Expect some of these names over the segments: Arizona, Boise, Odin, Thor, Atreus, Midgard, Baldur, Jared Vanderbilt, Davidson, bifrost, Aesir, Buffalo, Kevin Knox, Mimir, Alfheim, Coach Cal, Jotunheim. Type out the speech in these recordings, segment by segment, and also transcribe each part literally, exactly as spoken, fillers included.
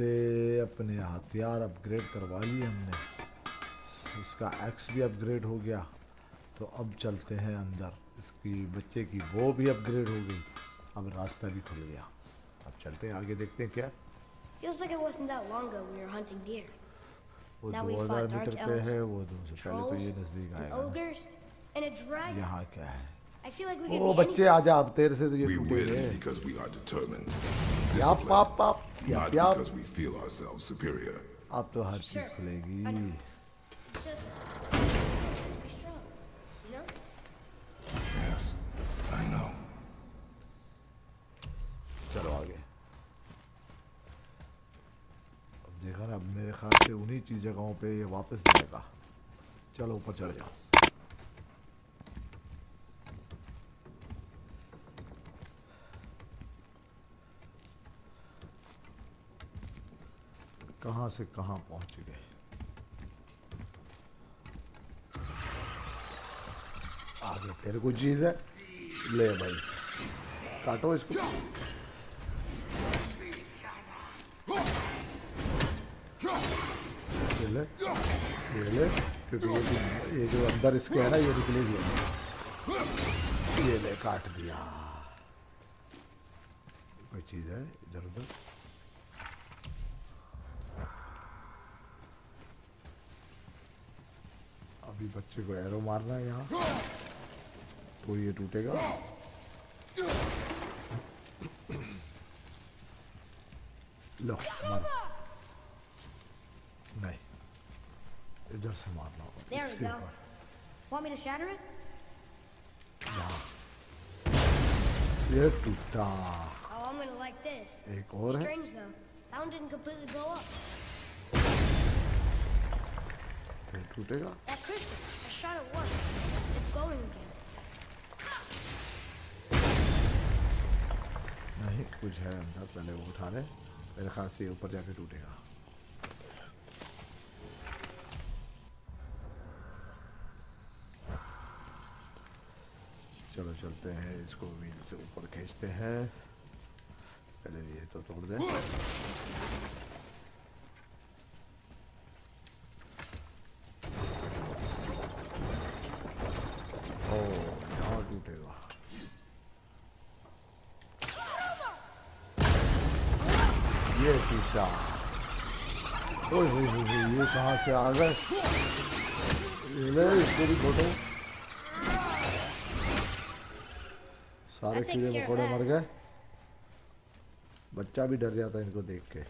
से अपने हथियार अपग्रेड करवा लिए हमने, उसका एक्स भी अपग्रेड हो गया। तो अब चलते हैं अंदर, इसकी बच्चे की वो भी अपग्रेड हो गई, अब रास्ता भी खुल गया। अब चलते हैं आगे, देखते हैं क्या। Feels like it wasn't that long ago we were hunting deer. वो दो हज़ार मीटर पे है, वो दूसरे पहले तो ये नजदीक आएगा। यहाँ क्या है? ओ बच्चे आजा, अब तेरे से तो ये टूटेंगे। या पाप पाप या प्याप। अब तो हर चीज खुलेगी। चलो आगे। अब देखा ना, अब मेरे ख्याल से उन्हीं चीज जगहों पे ये वापस जाएगा। चलो ऊपर चढ़ जाओ। कहाँ से कहाँ पहुँच गए। आगे फिर कुछ चीज है, ले भाई काटो इसको। ये ले, ये ले, क्योंकि ये जो अंदर इसके है ना ये निकले दिया। ये ले काट दिया। कोई चीज है इधर उधर। बच्चे को एरो मारना है यहाँ तो ये टूटेगा। लो मार, नहीं इधर से मारना होगा इसके ऊपर। ये टूटा। एक और है। टूटेगा। नहीं कुछ है अंदर, पहले वो उठा ले। मेरे ख्याल से ऊपर जाके टूटेगा। चलो चलते हैं, इसको व्हील से ऊपर खींचते हैं। पहले ये तो तोड़ दे। ये कहाँ से आ गए? ले इसको भी फोटो। सारे कीड़े मकोड़े मर गए। बच्चा भी डर जाता है इनको देख के।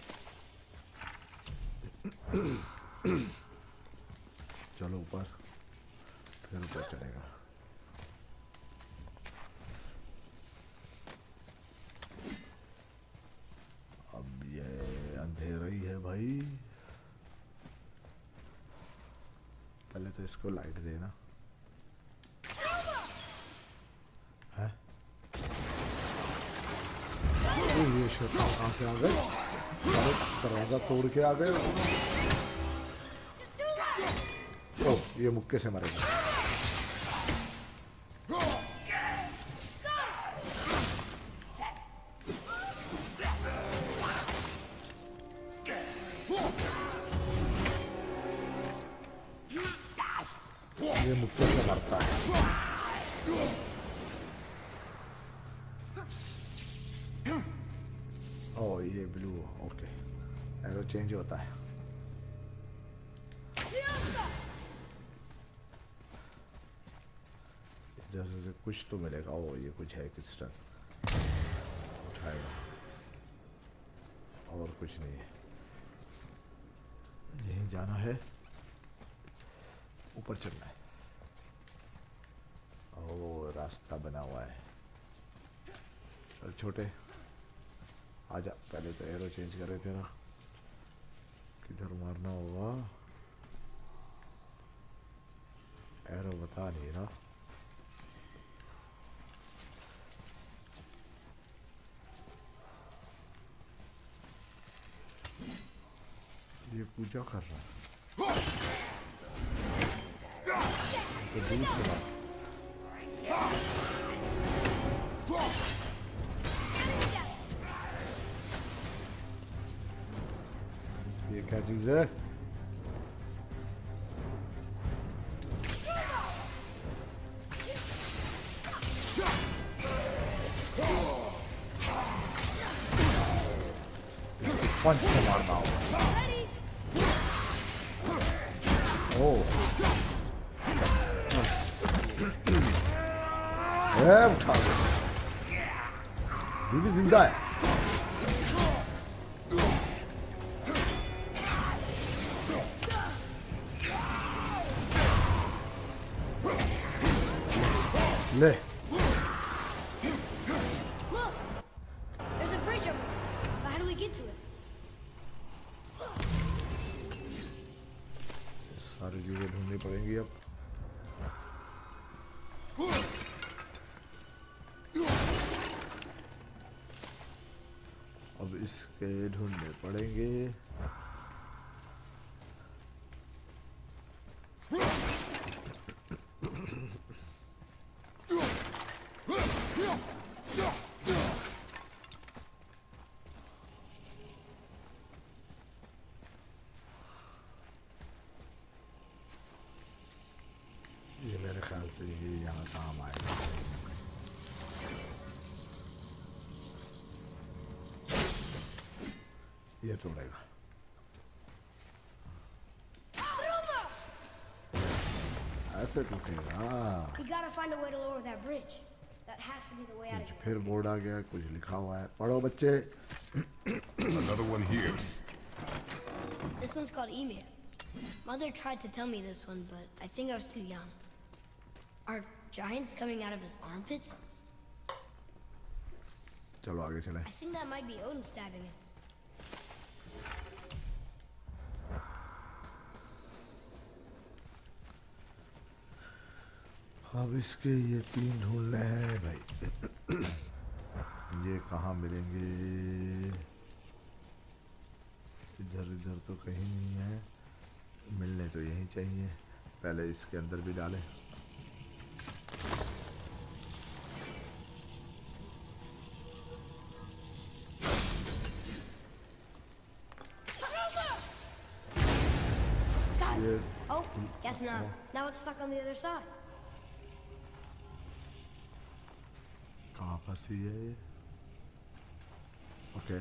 चलो ऊपर, फिर ऊपर चलेगा। अब ये अंधेरा ही है भाई। पहले तो इसको लाइट देना है। तो ये शर्मा कहाँ से आ गए? दरवाजा तोड़ के आ गए। तो ये मुक्के से मरेगा। चेंज होता है। इधर से कुछ तो मिलेगा। ओ ये कुछ है, क्रिस्टल उठाएगा। और कुछ नहीं है, यहीं जाना है, ऊपर चलना है। ओ रास्ता बना हुआ है। चल छोटे आजा, पहले तो एरो चेंज करे थे ना। इधर मारना होगा एरो, बता नहीं रहा। ये पूजा कर रहा है तो दूर से बात। you can't do that. Punch him on the mouth. Oh. Yeah, we didn't die. Le. Look, there's a bridge over. How do we get to it? सारे जगह ढूंढने पड़ेंगे अब. अब इसके ढूंढने पड़ेंगे. ये तोड़ेगा ऐसे टूटेगा. फिर बोर्ड आ गया, कुछ लिखा हुआ है, पढ़ो बच्चे. Another one here. This one's called Emir. Mother tried to tell me this one, but I think I was too young. Are giants coming out of his armpits? चलो आगे चलें. I think that might be Odin stabbing him. अब इसके ये तीन ढूंढने हैं भाई. ये कहाँ मिलेंगे? इधर इधर तो कहीं नहीं है. मिलने तो यहीं चाहिए. पहले इसके अंदर भी डालें. Oh, guess not. Now it's stuck on the other side. I see it. Okay.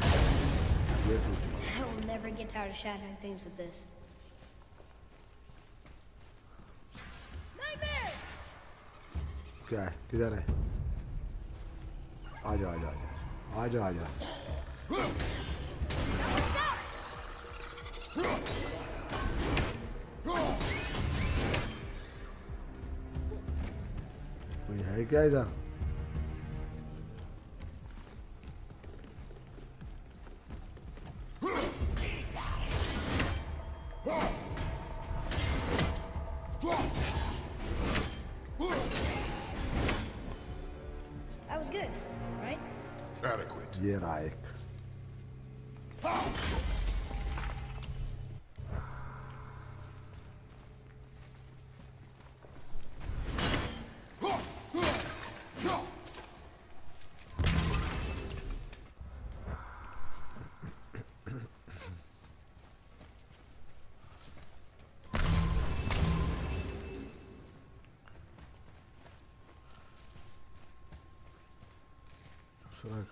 I will never get tired of shattering things with this. Nightmare. Okay, किधर है? आजा आजा आजा आजा आजा. है क्या इधर? That was good, right? Adequate. Yeah, right.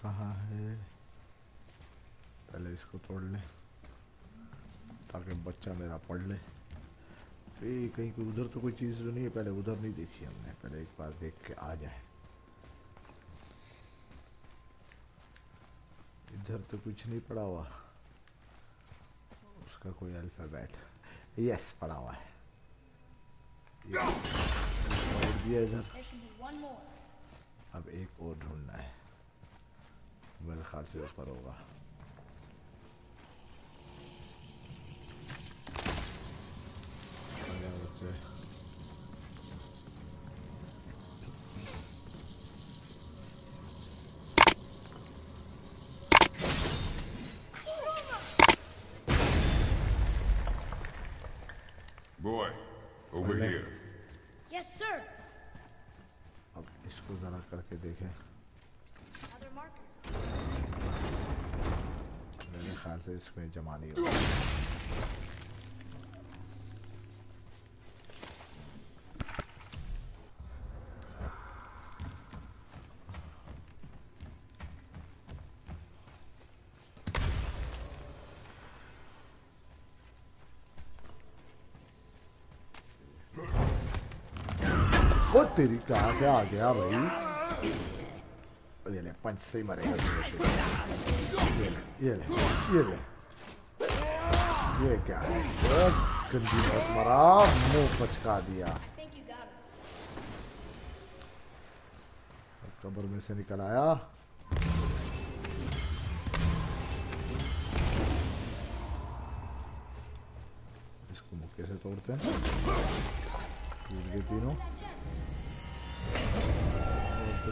कहाँ है? पहले इसको तोड़ ले ताकि बच्चा मेरा पढ़ ले. ये कहीं कोई उधर तो कोई चीज़ तो नहीं है. पहले उधर नहीं देखी हमने. पहले एक बार देख के आ जाए. इधर तो कुछ नहीं पड़ा हुआ. उसका कोई अल्फाबेट यस पड़ा हुआ है. ये इधर अब एक और ढूंढना है. मेरे ख्याल से ऊपर होगा. Boy, over here. Yes, sir. अब इसको इसको जरा करके देखें। मेरे ख्याल से इसमें जमा नहीं होगा। तेरी कहाँ से आ गया भाई? ये ले पंच से ही मरेगा। ये ले, ये ले, ये ले। ये क्या है? गंदी बहुत मरा, मुंह पचका दिया। कब्र में से निकल आया। इसको मुक्के से तोड़ते हैं। टूट गए तीनों। तो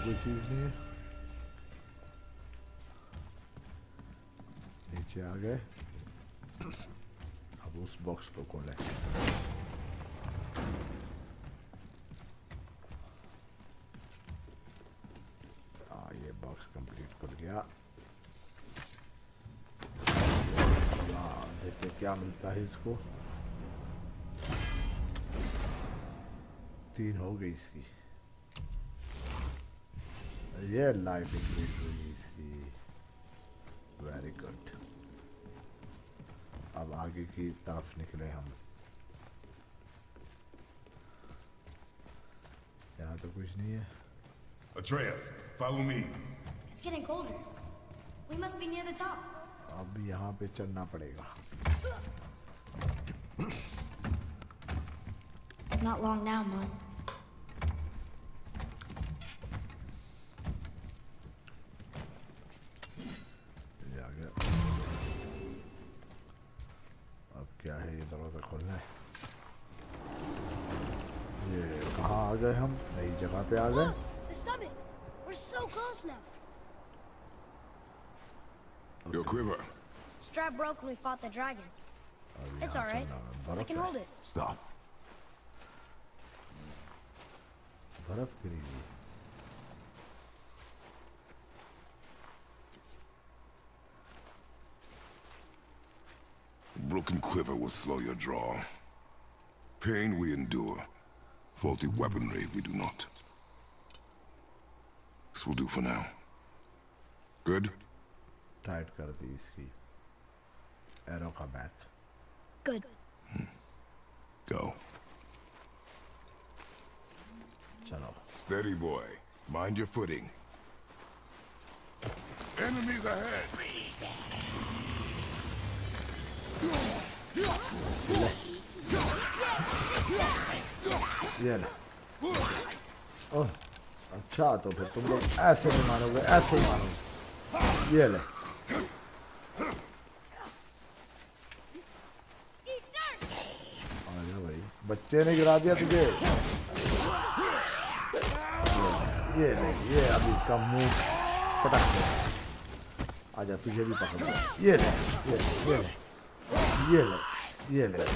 कोई चीज नहीं है। नीचे आ गए। अब उस बॉक्स को खोलें। हाँ, ये बॉक्स कंप्लीट खुल गया। देखते क्या मिलता है इसको। तीन हो गई इसकी। Yeah, life is really easy. Very good. अब आगे की तरफ निकले हम। यहाँ तो कुछ नहीं है। Atreus, follow me. It's getting colder. We must be near the top. अब यहाँ पे चढ़ना पड़ेगा। Not long now, Mom. जगह पे आ गए। Your quiver. Strap broke when we fought the dragon. It's all right. I can hold it. Stop. बर्फ गिरी हुई। Broken quiver will slow your draw. Pain we endure. Faulty weaponry, we do not. This will do for now. Good? Tight kar di iski. Arrow ka back. Good. Hmm. Go. Chalo. Steady, boy. Mind your footing. Enemies ahead! ये ना। ओह, अच्छा तो फिर तुम लोग ऐसे नहीं मानोगे, ऐसे ही मानोगे। ये ले। आजा भाई, बच्चे ने गिरा दिया तुझे। ये ले, ये अब इसका मुंह पटक दे। आजा तुझे भी पकड़ ले। ये ले, ये ले, ये ले, ये ले।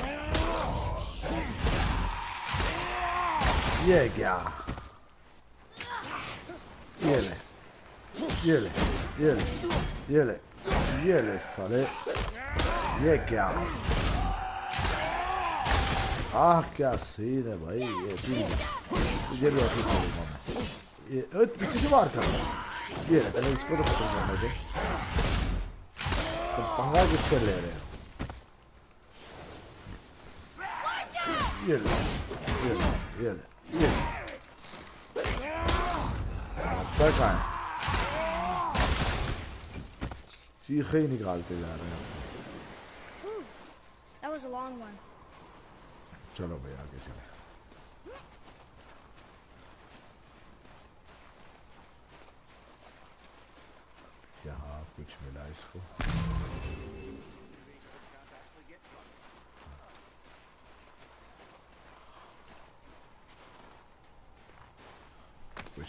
ये क्या? ये ले, ये ले, ये ले, ये ले, ये ले साले। ये क्या? आह क्या सीन है भाई ये चीज़। ये भी ऐसी चीज़ है। ये पीछे से मार कर। ये ले पहले इसको तो पता नहीं है तो पंगा किससे ले रहे हैं? ये ले, ये ले, ये ले। ये क्या है? चीखे ही निकालते जा रहे हैं। चलो भाई आगे चले। यहाँ कुछ मिला इसको। कुछ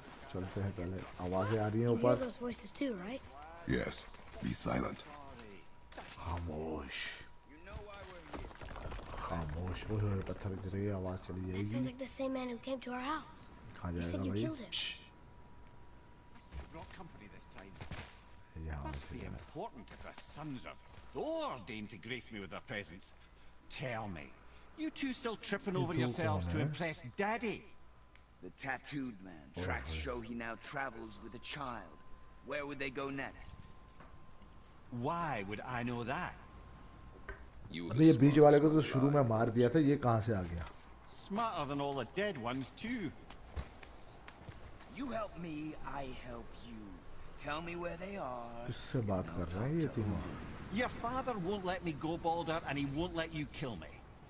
चलते हैं, पहले आवाजें आ रही हैं ऊपर। Yes, be silent. खामोश खामोश वो है, पत्थर गिर गया, आवाज चली जाएगी। That sounds like the same man who came to our house. खा जाएगा भाई। Must be important if the sons of Thor deign to grace me with their presence. Tell me, you two still tripping over yourselves to impress Daddy? The tattooed man. Tracks show he now travels with a child. Where would they go next? Why would I know that? अबे ये बीच वाले को तो शुरू में मार दिया था, ये कहाँ से आ गया? Smarter than all the dead ones too. You help me, I help you. Tell me where they are. इससे बात कर रहा है ये तो। Your father won't let me go, Baldur, and he won't let you kill me.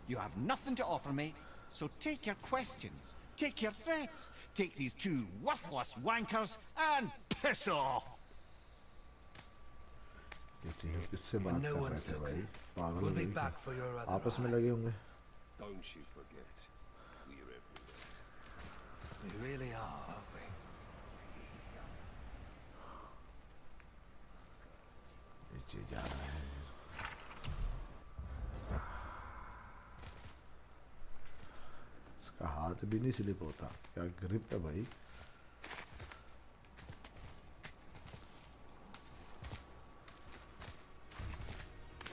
You have nothing to offer me, so take your questions, take your threats, take these two worthless wankers and piss off. When no one's looking, we'll be back for your other eye. Don't you forget, we're everywhere. We really are, aren't we? हाथ भी नहीं slip होता, क्या grip है भाई।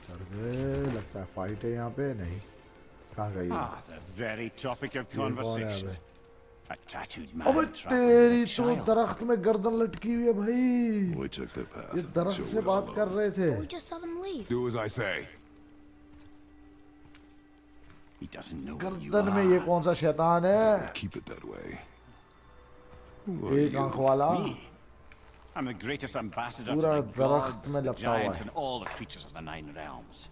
लगता है fight है यहाँ पे। नहीं, कहाँ गई? अबे तेरी तो दरख्त में गर्दन लटकी हुई है भाई। ये दरख्त से बात कर रहे थे। He doesn't know who you are. में ये कौन सा शैतान है? Keep it that way. एक आँख वाला। I'm the greatest ambassador to the gods, the giants, and all the creatures of the nine realms.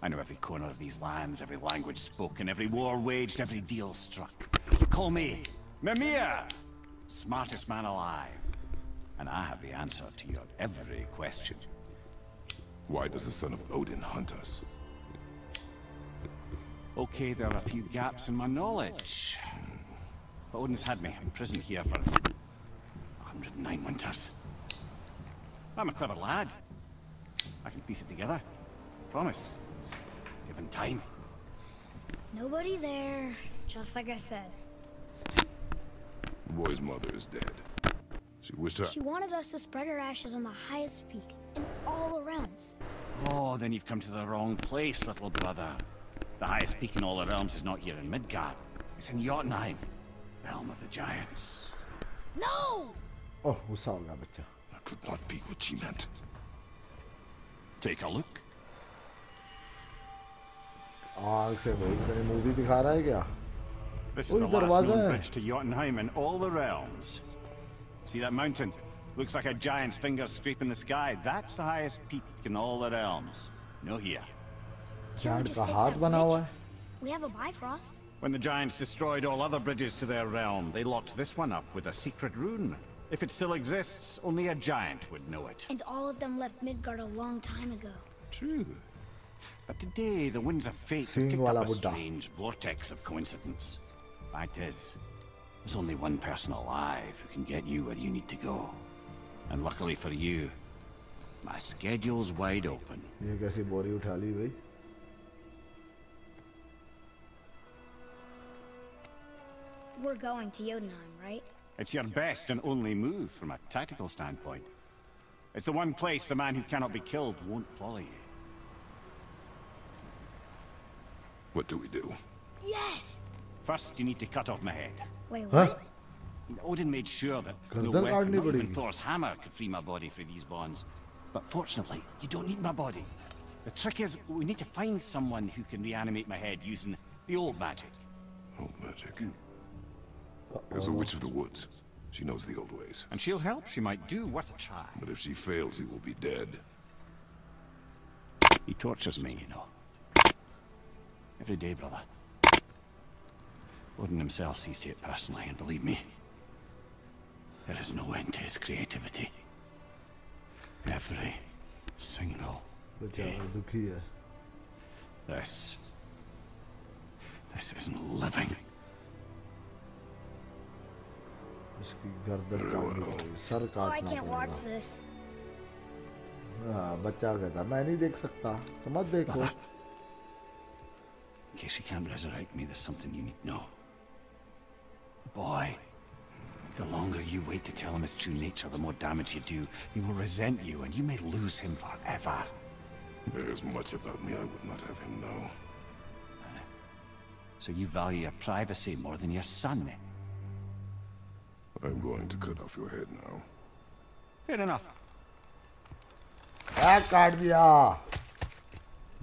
I know every corner of these lands, every language spoken, every war waged, every deal struck. You call me Mimir, smartest man alive, and I have the answer to your every question. Why does the son of Odin hunt us? Okay, there are a few gaps in my knowledge. But Odin's had me imprisoned here for one hundred and nine winters. I'm a clever lad. I can piece it together. Promise. Given time. Nobody there, just like I said. The boy's mother is dead. She wished her. She wanted us to spread her ashes on the highest peak in all the realms. Oh, then you've come to the wrong place, little brother. The highest peak in all the realms is not here in Midgard. It's in Jotunheim, realm of the giants. No! Oh, what's all that? That could not be what she meant. Take a look. Ah, it's a movie. दिखा रहा है क्या? This is the last known bridge to Jotunheim in all the realms. See that mountain? Looks like a giant's finger scraping the sky. That's the highest peak in all the realms. No here. We have a bifrost. When the giants destroyed all other bridges to their realm, they locked this one up with a secret rune. If it still exists, only a giant would know it. And all of them left Midgard a long time ago. True. But today, the winds of fate kicked up a strange vortex of coincidence. Fact is, there's only one person alive who can get you where you need to go. And luckily for you, my schedule's wide open. We're going to Jotunheim, right? It's your best and only move from a tactical standpoint. It's the one place the man who cannot be killed won't follow you. What do we do? Yes! First, you need to cut off my head. Wait, what? Huh? Odin made sure that no weapon, not even Thor's hammer, could free my body from these bonds. But fortunately, you don't need my body. The trick is, we need to find someone who can reanimate my head using the old magic. Old magic? Mm. There's a witch of the woods. She knows the old ways. And she'll help. She might do worth a try. But if she fails, he will be dead. He tortures me, you know. Every day, brother. Odin himself sees to it personally, and believe me, there is no end to his creativity. every single day. This... this isn't living. Oh, I can't watch this. Mother, in case you can't resurrect me, there's something you need to know. Boy, the longer you wait to tell him his true nature, the more damage you do. He will resent you, and you may lose him forever. There is much about me I would not have him know. Huh? So you value your privacy more than your son? I'm going to cut off your head now. Fair enough. I cut diya.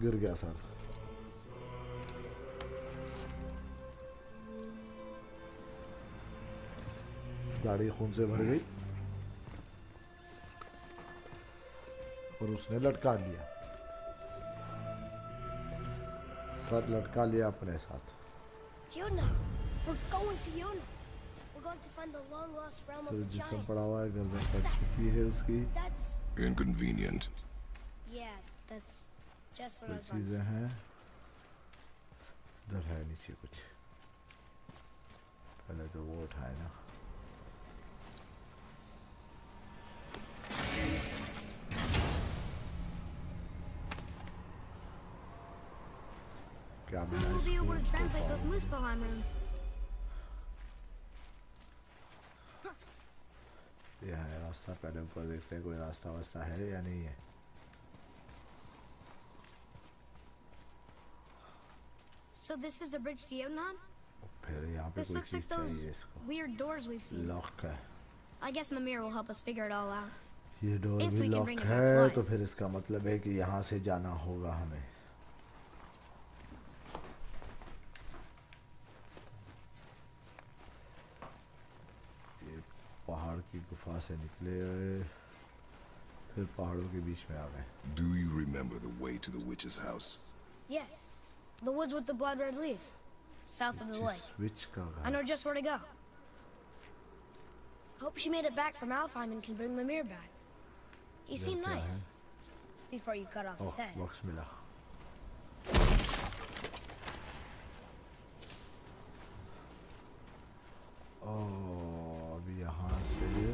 Gir gaya sir. दाढ़ी खून से भर गई और उसने लटका दिया sir लटका लिया अपने साथ सर जिसम पड़ा हुआ है गर्दन पर छुपी है उसकी inconvenient चीजें हैं इधर है नीचे कुछ पहले तो वो उठाए ना Soon we'll be able to translate those moose Balheim runes. Yeah, रास्ता पहले ऊपर देखते हैं कोई रास्ता वास्ता है या नहीं है. So this is the bridge to Jotunheim? This looks like those weird doors we've seen. Lock है. I guess Mimir will help us figure it all out. ये door भी lock है तो फिर इसका मतलब है कि यहाँ से जाना होगा हमें. Do you remember the way to the witch's house? Yes. The woods with the blood red leaves. South of the lake. I know just where to go. Hope she made it back from Alfheim and can bring Mimir back. He seemed nice. Before you cut off his head. Oh. यहाँ से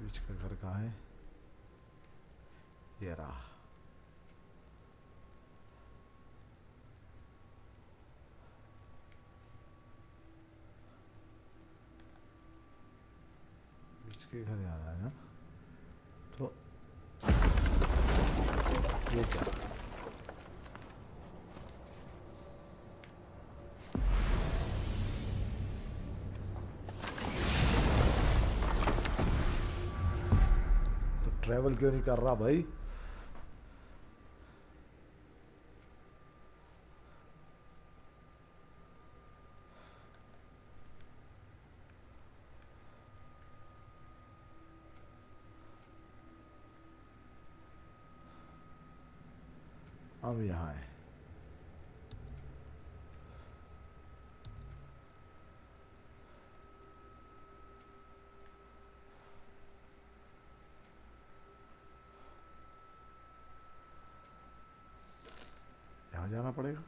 विच का घर कहाँ है ये रहा के घर आ रहा है ना तो ये क्या तो ट्रैवल क्यों नहीं कर रहा भाई अब यहाँ है यहाँ जाना पड़ेगा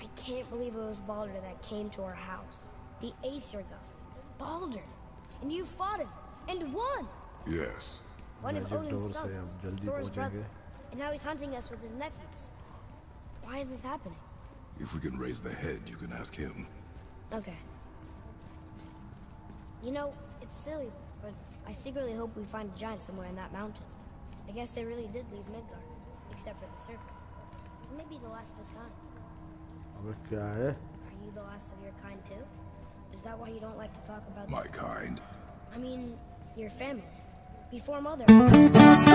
I can't believe it was Baldur that came to our house. The Aesir god, Baldur, and you fought him and won. Yes. One of Odin's sons, Thor's brother, and now he's hunting us with his nephews. Why is this happening? If we can raise the head, you can ask him. Okay. You know, it's silly, but I secretly hope we find a giant somewhere in that mountain. I guess they really did leave Midgard, except for the serpent. Maybe the last of his kind. Okay. Are you the last of your kind too? Is that why you don't like to talk about my kind? I mean, your family. Before Mother.